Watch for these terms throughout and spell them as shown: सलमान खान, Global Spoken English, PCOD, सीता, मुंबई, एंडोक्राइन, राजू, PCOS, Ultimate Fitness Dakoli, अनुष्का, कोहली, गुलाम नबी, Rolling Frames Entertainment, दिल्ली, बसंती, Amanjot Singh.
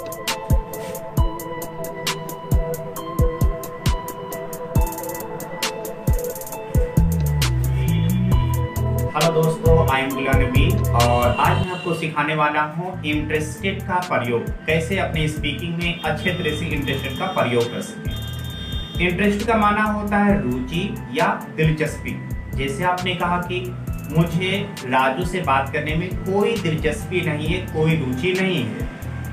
Hello दोस्तों, I am गुलाम नबी और आज मैं आपको सिखाने वाला हूँ इंटरेस्टेड का प्रयोग। कैसे अपने स्पीकिंग में अच्छे तरह से इंटरेस्टेड का प्रयोग कर सकें। इंटरेस्ट का माना होता है रुचि या दिलचस्पी। जैसे आपने कहा कि मुझे राजू से बात करने में कोई दिलचस्पी नहीं है, कोई रुचि नहीं है।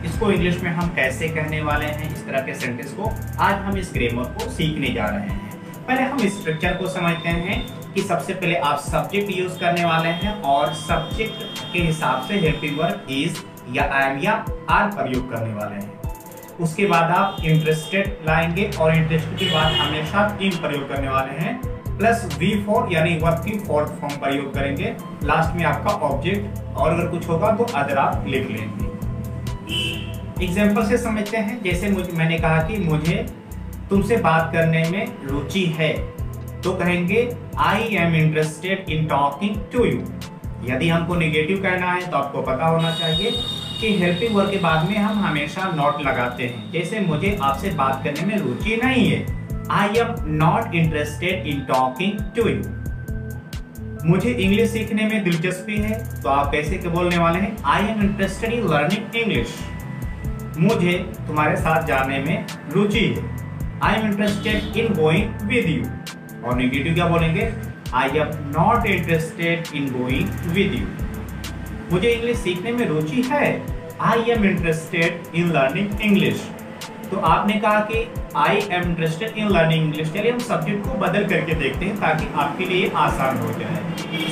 इसको इंग्लिश में हम कैसे कहने वाले हैं, इस तरह के सेंटेंस को आज हम इस ग्रामर को सीखने जा रहे हैं। पहले हम स्ट्रक्चर को समझते हैं कि सबसे पहले आप सब्जेक्ट यूज करने वाले हैं और सब्जेक्ट के हिसाब से हेल्पिंग वर्ब इज या एम या आर प्रयोग करने वाले हैं। उसके बाद आप इंटरेस्टेड लाएंगे और इंटरेस्ट के बाद हमेशा इन प्रयोग करने वाले हैं, प्लस वी फॉर यानी वर्ब की फोर्थ फॉर्म प्रयोग करेंगे। लास्ट में आपका ऑब्जेक्ट और अगर कुछ होगा तो अदर आप लिख लेंगे। एग्जाम्पल से समझते हैं। जैसे मैंने कहा कि मुझे तुमसे बात करने में रुचि है, तो कहेंगे I am interested in talking to you. यदि हमको नेगेटिव कहना है तो आपको पता होना चाहिए कि हेल्पिंग वर्ब के बाद में हम हमेशा नॉट लगाते हैं। जैसे मुझे आपसे बात करने में रुचि नहीं है, I am not interested in talking to you. मुझे इंग्लिश सीखने में दिलचस्पी है, तो आप कैसे बोलने वाले हैं, I am interested in learning English. मुझे तुम्हारे साथ जाने में रुचि है, I am interested in going with you. और नेगेटिव क्या बोलेंगे, I am not interested in going with you. मुझे इंग्लिश सीखने में रुचि है, I am interested in learning English. तो आपने कहा कि I am interested in learning English. चलिए हम सब्जेक्ट को बदल करके देखते हैं ताकि आपके लिए आसान हो जाए।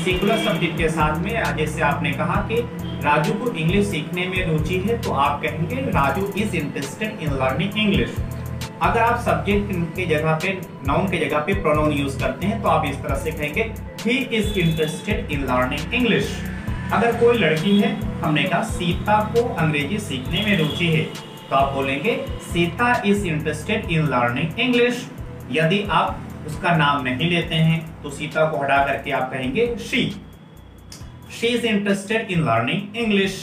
सिंगुलर सब्जेक्ट के साथ में जैसे आपने कहा कि राजू को इंग्लिश सीखने में रुचि है, तो आप कहेंगे राजू is interested in learning English. अगर आप सब्जेक्ट के जगह पे नाउन के जगह पे प्रोनाउन यूज करते हैं तो आप इस तरह से कहेंगे he is interested in learning English. अगर कोई लड़की है, हमने कहा सीता को अंग्रेजी सीखने में रुचि है, तो आप बोलेंगे सीता is interested in learning English. यदि आप उसका नाम नहीं लेते हैं तो सीता को हटा करके आप कहेंगे she is interested in learning English.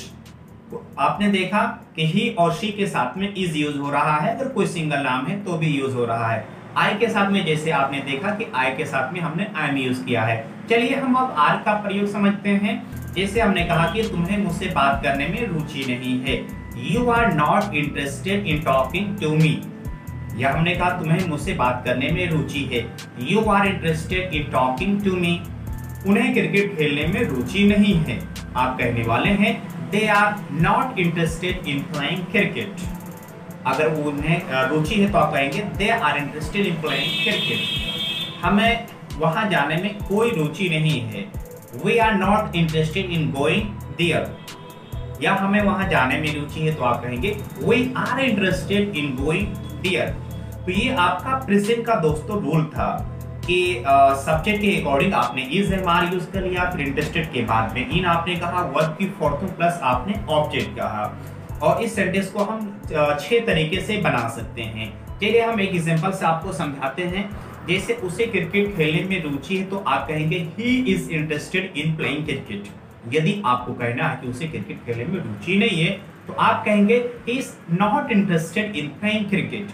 आपने देखा कि ही और शी के साथ में इज यूज हो रहा है। अगर कोई सिंगल नाम है तो भी यूज हो रहा है। आई के साथ में जैसे आपने देखा कि आई के साथ में हमने एम यूज किया है। चलिए हम अब आर का प्रयोग समझते हैं। जैसे हमने कहा कि तुम्हें मुझसे बात करने में रुचि नहीं है, you are not interested in talking to me. या हमने कहा तुम्हें मुझसे बात करने में रुचि है, you are interested in talking to me. उन्हें क्रिकेट खेलने में रुचि नहीं है, आप कहने वाले हैं They are not interested in playing cricket. अगर उन्हें रुचि है तो आप कहेंगे They are interested in playing cricket. हमें वहाँ जाने में कोई रुचि नहीं है, We are not interested in going there. या हमें वहाँ जाने में रुचि है तो आप कहेंगे We are interested in going there. तो ये आपका प्रेजेंट का दोस्तों रूल था कि सब्जेक्ट के अकॉर्डिंग आपने इज एम आर यूज कर लिया, फिर इंटरेस्टेड के बाद में इन आपने कहा, वर्ब की फोर्थ प्लस आपने ऑब्जेक्ट कहा। और इस सेंटेंस को हम 6 तरीके से बना सकते हैं। चलिए हम एक एग्जांपल से आपको समझाते हैं। जैसे उसे क्रिकेट खेलने में रुचि है तो आप कहेंगे he is interested in playing cricket. यदि आपको कहना है कि उसे क्रिकेट खेलने में रुचि नहीं है तो आप कहेंगे he is not interested in playing cricket.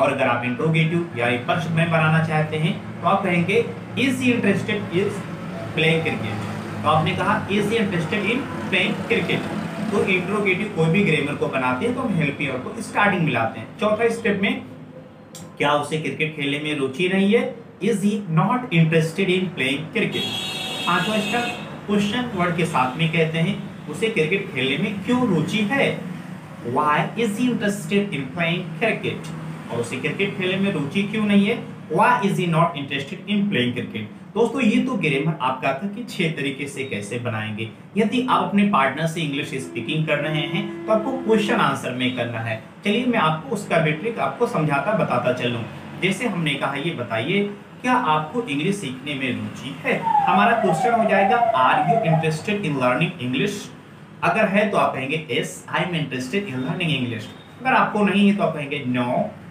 और अगर आप इंट्रोगेटिव या प्रश्न में बनाना चाहते हैं तो आप कहेंगे is he interested in playing cricket. तो आपने कहा is he interested in playing cricket. तो इंट्रोगेटिव कोई भी ग्रामर को बनाते हैं तो हम हेल्पिंग वर्ब को स्टार्टिंग में लाते हैं। चौथा स्टेप में क्या उसे क्रिकेट खेलने में रुचि नहीं है, is he not interested in playing cricket. पांचवा स्टेप क्वेश्चन वर्ड के साथ में कहते हैं उसे क्रिकेट खेलने में क्यों रुचि है, why is he interested in playing cricket. और उसे क्रिकेट खेलने में रुचि क्यों नहीं है, why is he not interested in playing cricket. दोस्तों ये तो ग्रामर आपका था कि 6 तरीके से कैसे बनाएंगे। यदि आप अपने पार्टनर से इंग्लिश स्पीकिंग कर रहे हैं तो आपको क्वेश्चन आंसर में करना है। चलिए मैं आपको उसका भी ट्रिक आपको समझाता बताता चलूँ। जैसे हमने कहा ये बताइए क्या आपको इंग्लिश सीखने में रुचि है, हमारा क्वेश्चन हो जाएगा are you interested in learning English. अगर है तो आप कहेंगे yes I am interested in learning English. अगर आपको नहीं है तो आप कहेंगे no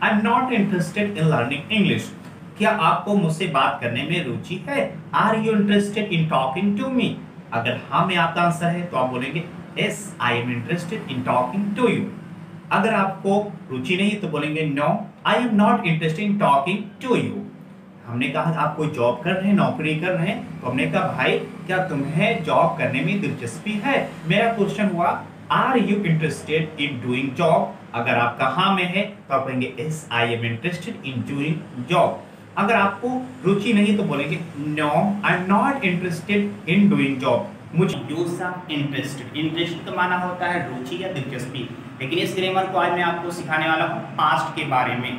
I am not interested in learning English. क्या आपको मुझसे बात करने में रुचि है, are you interested in talking to me. अगर हाँ में आपका आंसर है तो आप बोलेंगे yes I am interested in talking to you. अगर आपको रुचि नहीं तो बोलेंगे no I am not interested in talking to you. हमने कहा आप कोई जॉब कर रहे हैं, नौकरी कर रहे हैं, तो हमने कहा भाई क्या तुम्हें जॉब करने में दिलचस्पी है। मेरा क्वेश्चन हुआ are you interested in doing job. अगर आपका हाँ में है तो आप कहेंगे yes I am interested in doing job. अगर आपको रुचि नहीं तो बोलेंगे no I am not interested in doing job. मुझे इंटरेस्टेड तो माना होता है रुचि या दिलचस्पी, लेकिन इस ग्रामर को आज मैं आपको सिखाने वाला हूँ पास्ट के बारे में।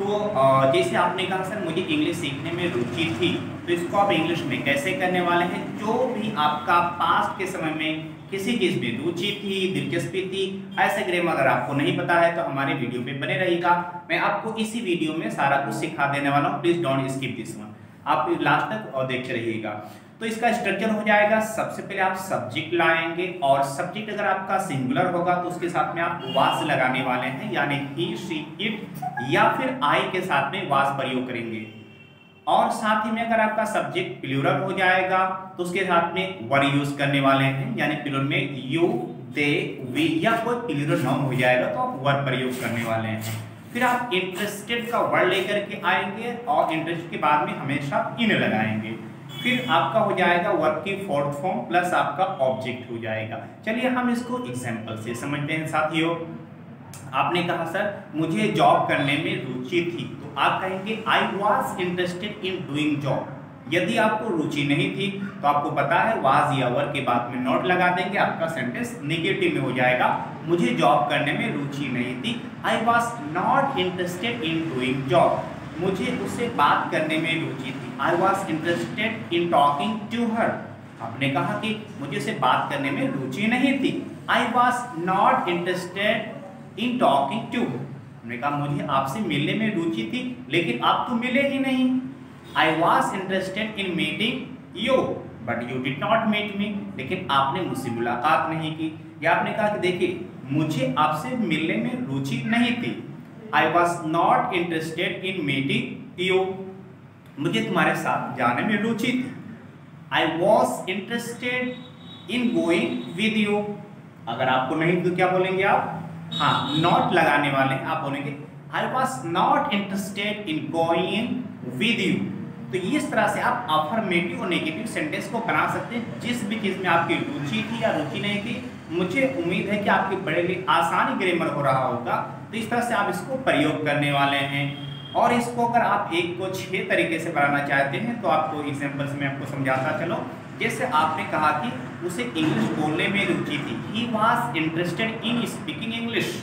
तो जैसे आपने कहा सर मुझे इंग्लिश सीखने में रुचि थी, तो इसको आप इंग्लिश में कैसे करने वाले हैं। जो भी आपका पास्ट के समय में किसी चीज़ में रुचि थी, दिलचस्पी थी, ऐसे ग्रामर अगर आपको नहीं पता है तो हमारे वीडियो पे बने रहेगा, मैं आपको इसी वीडियो में सारा कुछ सिखा देने वाला हूँ। Please don't skip this one, आप लास्ट तक और देखते रहिएगा। तो इसका स्ट्रक्चर हो जाएगा, सबसे पहले आप सब्जेक्ट लाएंगे और सब्जेक्ट अगर आपका सिंगुलर होगा तो उसके साथ में आप वास लगाने वाले हैं, यानी ही शी इट या फिर आई के साथ में वास प्रयोग करेंगे। और साथ ही में अगर आपका सब्जेक्ट प्लूरल हो जाएगा तो उसके साथ में वर यूज करने वाले हैं, यानी प्लूरल में यू दे वी या कोई प्लूरल नाउन हो जाएगा तो आप वर प्रयोग करने वाले हैं। फिर आप इंटरेस्टेड का वर्ड लेकर के आएंगे और इंटरेस्ट के बाद में हमेशा इन लगाएंगे। फिर आपका हो जाएगा वर्ब की फोर्थ फॉर्म प्लस आपका ऑब्जेक्ट हो जाएगा। चलिए हम इसको एग्जाम्पल से समझते हैं। साथियों आपने कहा सर मुझे जॉब करने में रुचि थी, तो आप कहेंगे I was interested in doing job. यदि आपको रुचि नहीं थी तो आपको पता है वाज या वर्ब के बाद में नॉट लगा देंगे, आपका सेंटेंस नेगेटिव में हो जाएगा। मुझे जॉब करने में रुचि नहीं थी, I was not interested in doing job. मुझे उससे बात करने में रुचि थी, I was interested in talking to her. आपने कहा कि मुझे उससे बात करने में रुचि नहीं थी, I was not interested in talking to. हमने कहा मुझे आपसे मिलने में रुचि थी लेकिन आप तो मिले ही नहीं, I was interested in meeting you but you did not meet me. लेकिन आपने मुझसे मुलाकात नहीं की। या आपने कहा कि देखिए मुझे आपसे मिलने में रुचि नहीं थी, I was not interested in meeting you. मुझे तुम्हारे साथ जाने में रुचि थी, I was interested in going with you. अगर आपको नहीं तो क्या बोलेंगे आप, हाँ not लगाने वाले, आप बोलेंगे I was not interested in going with you. तो इस तरह से आप अफर्मेटिव और नेगेटिव सेंटेंस को बना सकते हैं। जिस भी चीज़ में आपकी रुचि थी या रुचि नहीं थी, मुझे उम्मीद है कि आपके बड़े लिए आसानी ग्रामर हो रहा होगा, तो इस तरह से आप इसको प्रयोग करने वाले हैं। और इसको अगर आप एक को 6 तरीके से बनाना चाहते हैं तो आपको एग्जाम्पल्स में आपको समझाता चलो। जैसे आपने कहा कि उसे इंग्लिश बोलने में रुचि थी, he was interested in speaking English.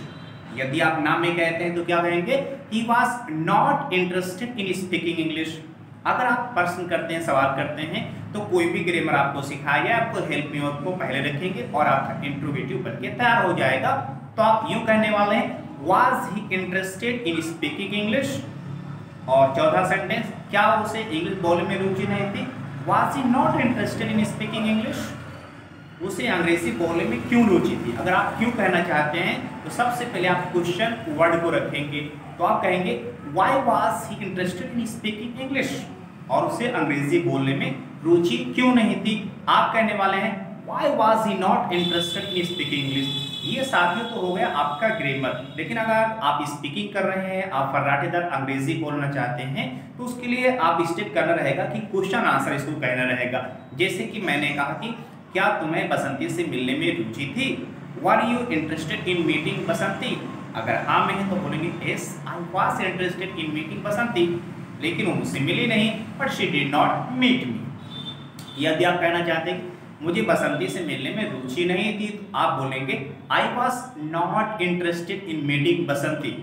यदि आप ना में कहते हैं तो क्या कहेंगे, he was not interested in speaking English. अगर आप प्रश्न करते हैं, सवाल करते हैं, तो कोई भी ग्रामर आपको सिखाया जाए, आपको हेल्प में आपको पहले रखेंगे और आपका इंट्रोगेटिव बनके तैयार हो जाएगा। तो आप यूँ कहने वाले हैं Was he interested in speaking English? और चौथा सेंटेंस, क्या उसे इंग्लिश बोलने में रुचि नहीं थी, Was he not interested in speaking English? उसे अंग्रेजी बोलने में क्यों रुचि थी। अगर आप क्यों कहना चाहते हैं तो सबसे पहले आप क्वेश्चन वर्ड को रखेंगे, तो आप कहेंगे Why was he interested in speaking English? और उसे अंग्रेजी बोलने में रुचि क्यों नहीं थी। आप कहने वाले हैं Why was he not interested in speaking English? ये साथियों तो हो गया आपका ग्रामर। लेकिन अगर आप स्पीकिंग कर रहे हैं, आप फर्राटेदार अंग्रेजी बोलना चाहते हैं, तो उसके लिए आप स्टेप करना रहेगा कि क्वेश्चन आंसर इसको कहना रहेगा। जैसे कि मैंने कहा कि क्या तुम्हें बसंती से मिलने में रुचि थी, were you interested in meeting बसंती। अगर हाँ में है तो बोलेंगे yes I was interested in meeting बसंती, लेकिन वो मुझसे मिली नहीं, but she did not meet me. यदि आप कहना चाहते हैं मुझे बसंती से मिलने में रुचि नहीं थी, तो आप बोलेंगे I was not interested in meeting बसंती।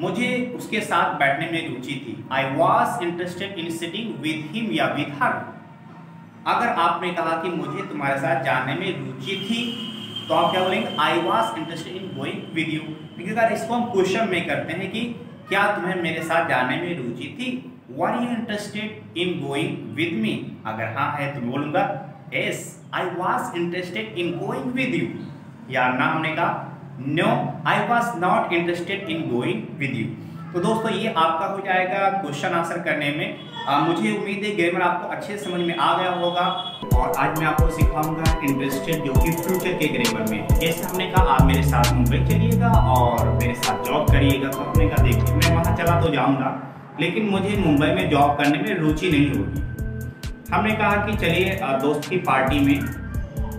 मुझे उसके साथ बैठने में रुचि थी, I was interested in sitting with him या विद हर। अगर आपने कहा कि मुझे तुम्हारे साथ जाने में रुचि थी, तो आप क्या बोलेंगे, I was interested in going with you. लेकिन अगर इसको हम क्वेश्चन में करते हैं कि क्या तुम्हें मेरे साथ जाने में रुचि थी, were you interested in going with me. अगर हाँ है तो बोलूँगा Yes, I was interested in going with you. या ना हमने कहा No, I was not interested in going with you. तो दोस्तों ये आपका हो जाएगा क्वेश्चन आंसर करने में। मुझे उम्मीद है ग्रामर आपको अच्छे समझ में आ गया होगा। और आज मैं आपको सिखाऊंगा इंटरेस्टेड जो कि फ्यूचर के ग्रामर में, जैसे हमने कहा आप मेरे साथ मुंबई चलिएगा और मेरे साथ जॉब करिएगा। तो हमने कहा देखिए मैं वहाँ चला तो जाऊँगा लेकिन मुझे मुंबई में जॉब करने में रुचि नहीं होगी। हमने कहा कि चलिए दोस्त की पार्टी में,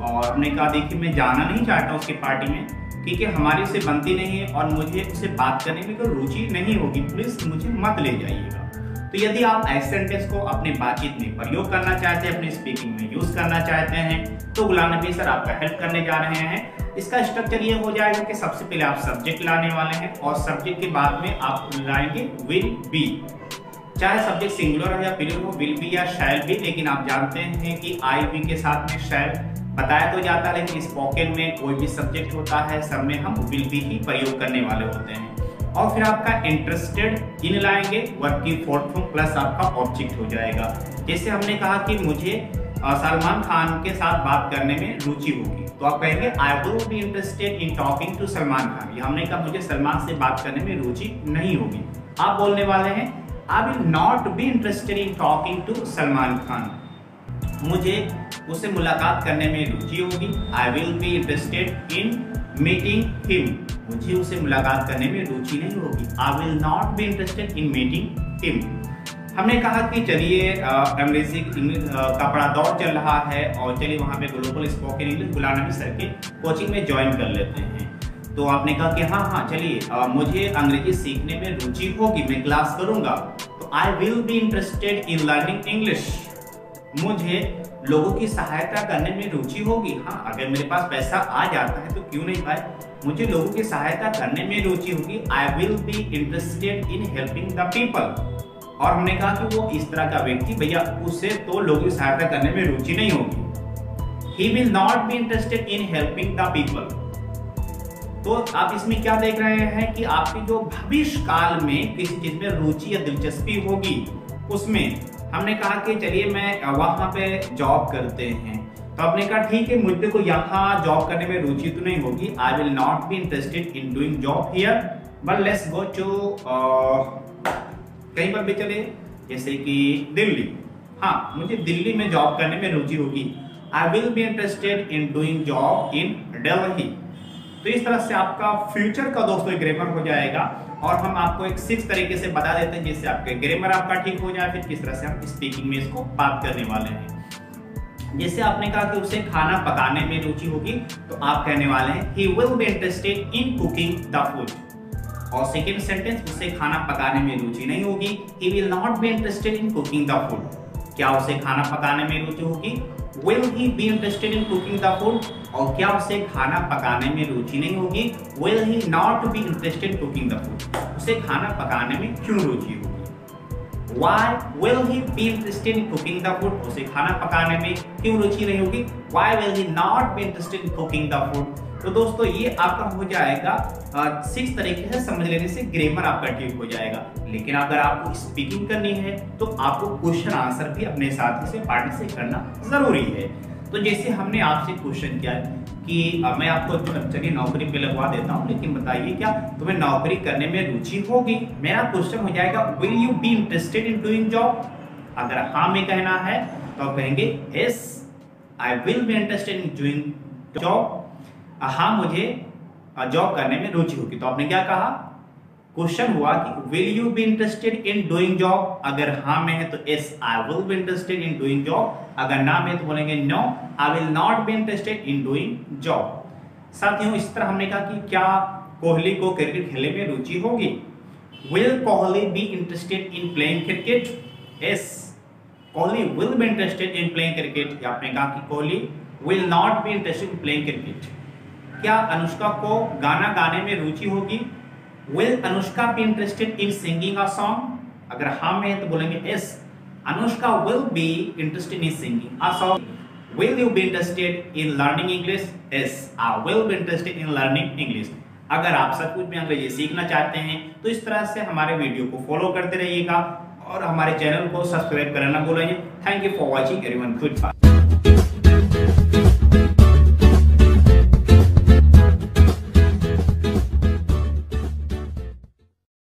और हमने कहा देखिए मैं जाना नहीं चाहता उसकी पार्टी में क्योंकि हमारे से बनती नहीं है और मुझे उससे बात करने में कोई रुचि नहीं होगी, प्लीज़ मुझे मत ले जाइएगा। तो यदि आप ऐसे सेंटेंस को अपने बातचीत में प्रयोग करना चाहते हैं, अपने स्पीकिंग में यूज़ करना चाहते हैं, तो गुलाम नबी सर आपका हेल्प करने जा रहे हैं। इसका स्ट्रक्चर ये हो जाएगा कि सबसे पहले आप सब्जेक्ट लाने वाले हैं और सब्जेक्ट के बाद में आप लाएंगे विल बी। चाहे सब्जेक्ट सिंगुलर हो या प्लूरल हो, विल बी या शैल बी, लेकिन आप जानते हैं कि आई बी के साथ में शैल बताया तो जाता है लेकिन स्पोकन में कोई भी सब्जेक्ट होता है सब में हम विल बी ही प्रयोग करने वाले होते हैं। और फिर आपका इंटरेस्टेड इन लाएंगे, वर्ब की फोर्थ फॉर्म प्लस आपका ऑब्जेक्ट हो जाएगा। जैसे हमने कहा कि मुझे सलमान खान के साथ बात करने में रुचि होगी तो आप कहेंगे I would be interested in talking to सलमान खान। ये हमने कहा मुझे सलमान से बात करने में रुचि नहीं होगी। आप बोलने वाले हैं I will not be interested in talking to सलमान खान। मुझे उससे मुलाकात करने में रुचि होगी। I will be interested in meeting him. मुझे उससे मुलाकात करने में रुचि नहीं होगी। I will not be interested in meeting him. हमने कहा कि चलिए अंग्रेजी का बड़ा दौर चल रहा है और चलिए वहाँ पे global spoken English गुलाम नबी sir के कोचिंग में ज्वाइन कर लेते हैं। तो आपने कहा कि हाँ हाँ चलिए मुझे अंग्रेजी सीखने में रुचि होगी, मैं क्लास करूँगा। तो I will be interested in learning English. मुझे लोगों की सहायता करने में रुचि होगी। हाँ अगर मेरे पास पैसा आ जाता है तो क्यों नहीं भाई, मुझे लोगों की सहायता करने में रुचि होगी। I will be interested in helping the people. और हमने कहा कि वो इस तरह का व्यक्ति भैया उससे तो लोगों की सहायता करने में रुचि नहीं होगी। He will not be interested in helping the people. तो आप इसमें क्या देख रहे हैं कि आपकी जो भविष्य काल में किसी चीज में रुचि या दिलचस्पी होगी उसमें हमने कहा कि चलिए मैं वहाँ पे जॉब करते हैं। तो आपने कहा ठीक है मुझे को यहाँ जॉब करने में रुचि तो नहीं होगी। I will not be interested in doing job here but let's go to कहीं पर भी चले जैसे कि दिल्ली। हाँ मुझे दिल्ली में जॉब करने में रुचि होगी। I will be interested in doing job in दिल्ली। तो इस तरह से आपका फ्यूचर का दोस्तों ग्रामर हो जाएगा। और हम आपको एक 6 तरीके से बता देते हैं जिससे आपके ग्रामर आपका ठीक हो जाए, फिर किस तरह से हम स्पीकिंग में इसको बात करने वाले हैं। जैसे आपने कहा कि उसे खाना पकाने में रुचि होगी तो आप कहने वाले हैं ही will be interested in cooking the food. और सेकेंड सेंटेंस उसे खाना पकाने में रुचि नहीं होगी। He will not be interested in cooking the food. क्या उसे खाना पकाने में रुचि होगी? Will he be interested in cooking the food? और क्या उसे खाना पकाने में रुचि नहीं होगी? Will he not be interested in cooking the food? उसे खाना पकाने में क्यों रुचि होगी? Why will he be interested in cooking the food? उसे खाना पकाने में क्यों रुचि नहीं होगी? Why will he not be interested in cooking the food? तो दोस्तों ये आपका हो जाएगा 6 तरीके से समझ लेने से ग्रामर आपका ठीक हो जाएगा। लेकिन अगर आपको स्पीकिंग करनी है तो आपको क्वेश्चन आंसर भी अपने साथी से पार्टनर से करना ज़रूरी है। तो जैसे हमने आपसे क्वेश्चन किया कि मैं आपको चलिए नौकरी पे लगवा देता हूँ लेकिन बताइए क्या तुम्हें नौकरी करने में रुचि होगी? मेरा क्वेश्चन हो जाएगा will you be interested in doing job. अगर हाँ में कहना है तो कहेंगे yes I will be interested in doing job. हाँ मुझे जॉब करने में रुचि होगी। तो आपने क्या कहा, क्वेश्चन हुआ कि will you be interested in doing job. अगर हाँ में है तो yes I will be interested in doing job. अगर ना में है तो बोलेंगे no I will not be interested in doing job. साथियों इस तरह हमने कहा कि क्या कोहली को क्रिकेट खेलने में रुचि होगी? Will कोहली be interested in playing cricket? Yes कोहली will be interested in playing cricket. आपने कहा कि कोहली will not be interested in playing cricket. क्या अनुष्का को गाना गाने में रुचि होगी? Will अनुष्का be interested in singing a song? अगर हाँ में है तो बोलेंगे yes अनुष्का will be interested in singing a song. Will you be interested in learning English? Yes I will be interested in learning English. अगर आप सब कुछ में अंग्रेजी सीखना चाहते हैं तो इस तरह से हमारे वीडियो को फॉलो करते रहिएगा और हमारे चैनल को सब्सक्राइब करना ना भूलें। Thank you for watching everyone, good bye.